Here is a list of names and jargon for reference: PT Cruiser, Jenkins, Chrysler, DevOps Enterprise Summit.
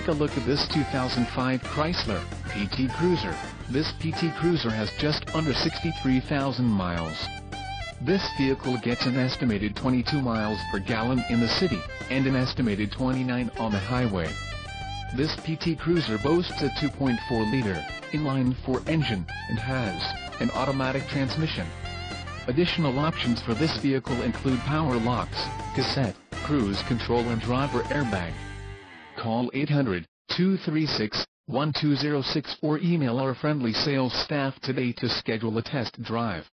take a look at this 2005 Chrysler PT Cruiser. This PT Cruiser has just under 63,000 miles. This vehicle gets an estimated 22 miles per gallon in the city, and an estimated 29 on the highway. This PT Cruiser boasts a 2.4-liter, inline-4 engine, and has an automatic transmission. Additional options for this vehicle include power locks, cassette, cruise control and driver airbag. Call 800-236-1206 or email our friendly sales staff today to schedule a test drive.